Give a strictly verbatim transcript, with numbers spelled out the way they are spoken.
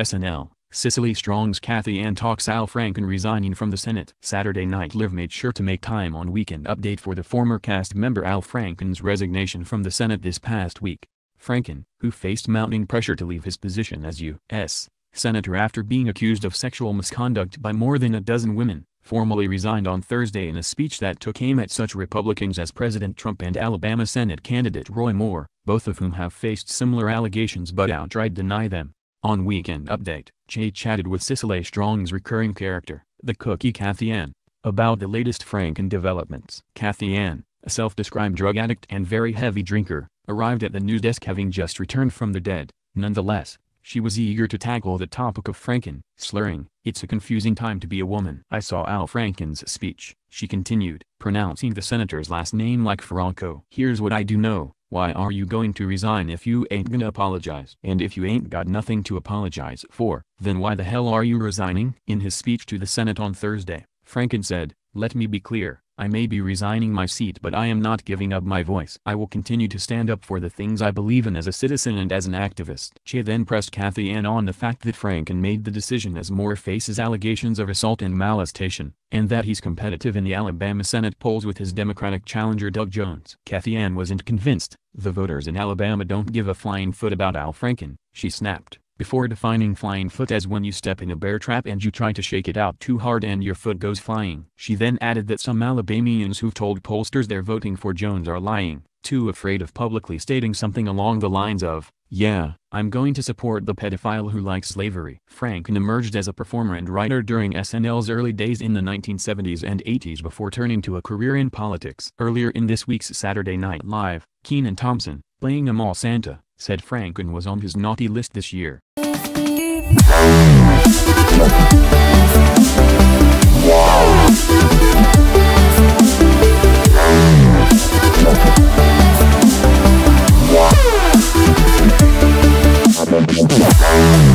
S N L, Cecily Strong's Cathy Anne talks Al Franken resigning from the Senate. Saturday Night Live made sure to make time on Weekend Update for the former cast member Al Franken's resignation from the Senate this past week. Franken, who faced mounting pressure to leave his position as U S Senator after being accused of sexual misconduct by more than a dozen women, formally resigned on Thursday in a speech that took aim at such Republicans as President Trump and Alabama Senate candidate Roy Moore, both of whom have faced similar allegations but outright deny them. On Weekend Update, Jay chatted with Cecily Strong's recurring character, the cookie Cathy Anne, about the latest Franken developments. Cathy Anne, a self-described drug addict and very heavy drinker, arrived at the news desk having just returned from the dead. Nonetheless, she was eager to tackle the topic of Franken, slurring, "It's a confusing time to be a woman." "I saw Al Franken's speech," she continued, pronouncing the senator's last name like Franco. "Here's what I do know. Why are you going to resign if you ain't gonna apologize? And if you ain't got nothing to apologize for, then why the hell are you resigning?" In his speech to the Senate on Thursday, Franken said, "Let me be clear, I may be resigning my seat but I am not giving up my voice. I will continue to stand up for the things I believe in as a citizen and as an activist." She then pressed Cathy Anne on the fact that Franken made the decision as Moore faces allegations of assault and molestation, and that he's competitive in the Alabama Senate polls with his Democratic challenger Doug Jones. Cathy Anne wasn't convinced. "The voters in Alabama don't give a flying foot about Al Franken," she snapped, before defining flying foot as when you step in a bear trap and you try to shake it out too hard and your foot goes flying. She then added that some Alabamians who've told pollsters they're voting for Jones are lying, too afraid of publicly stating something along the lines of, "Yeah, I'm going to support the pedophile who likes slavery." Franken emerged as a performer and writer during S N L's early days in the nineteen seventies and eighties before turning to a career in politics. Earlier in this week's Saturday Night Live, Keenan Thompson, playing a mall Santa, said Franken was on his naughty list this year. Wow.